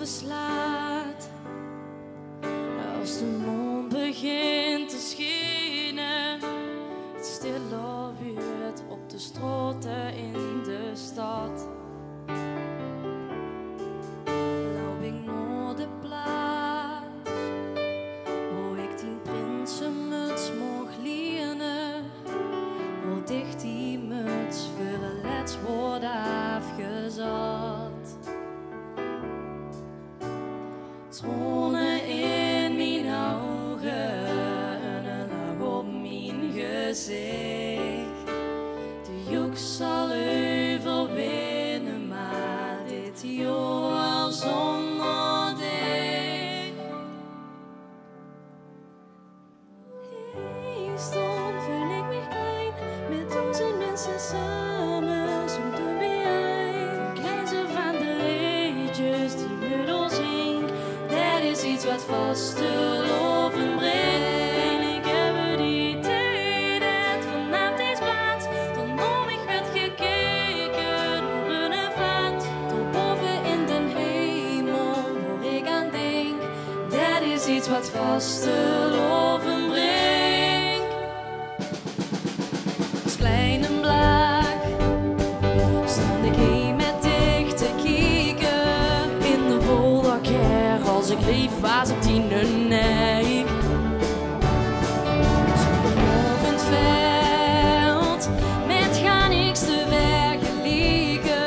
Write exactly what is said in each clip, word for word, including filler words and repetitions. over slaat. Als de mond begint te schijnen, het stille vuurt op de straten in de stad. Loop ik naar de plaats, waar ik die prinsenmuts mocht leren, waar dicht die muts voor een lets wordt afgezat. Tronen in mijn ogen, een lach op mijn gezicht. De juk zal overwinnen, maar dit jaar al zonder dich. Hierdoor voel ik me klein, met duizend mensen samen, zonder mij. Van kleinste van de liedjes die me doorzien. Is iets wat vast te lopen brengt. En ik heb het idee dat vanaf deze plaats tot om ik werd gekeken door een vat. Tot boven in den hemel hoor ik aan denk. Dat is iets wat vast te lopen brengt. Als klein en blaag stond ik hier met dicht te kijken in de wolken. Als ik lief was op tien en nek. Zo op het veld, met ga niks te vergelijken.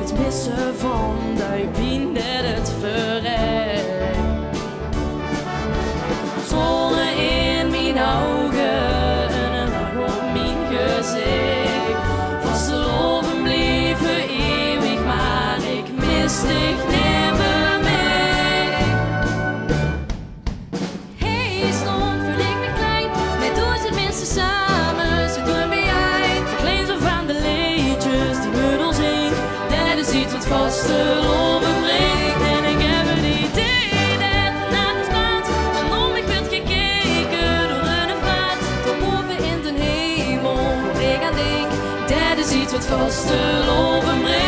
Het missen van duimpien dat het verrekt. Zonnen in mijn ogen en een lach op mijn gezicht. Vast te loven bleven eeuwig, maar ik mis dich niet. Samen zit door mij uit, verkleed zo van de liedjes die muddel zingt. Dat is iets wat vast te lopen brengt. En ik heb het idee dat vanaf de plaats van om ik werd gekeken door een vaat. Tot boven in de hemel hoor ik aan denk. Dat is iets wat vast te lopen brengt.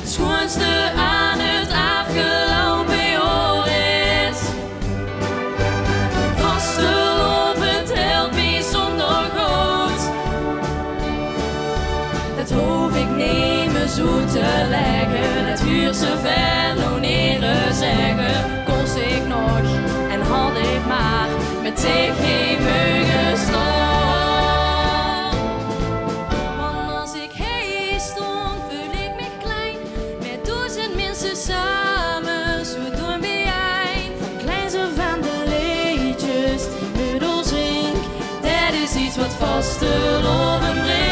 Het schoonste aan het afgelopen jaar is vast te lopen telt mij. Zoete leggen, het vuur ze verloneren zeggen. Konst ik nog en had ik maar met zich geen meugen staan. Want als ik heen stond, voel ik me klein. Met duizend mensen samen, zo doen we een. Van kleinste van de liedjes die muddel zingt. Dat is iets wat vast te loven brengt.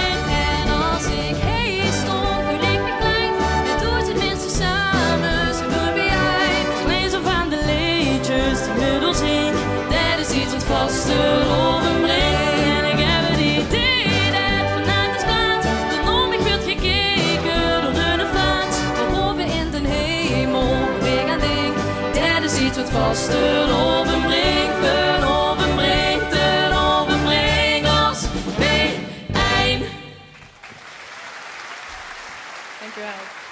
Vast te loven brengt. En ik heb het idee dat vanuit de plaats de om ik werd gekeken door een vaat. Tot boven in de hemel weer aan denk. Dat is iets wat vast te loven brengt. Een oven brengt, een oven brengt als bij een. Dank u wel.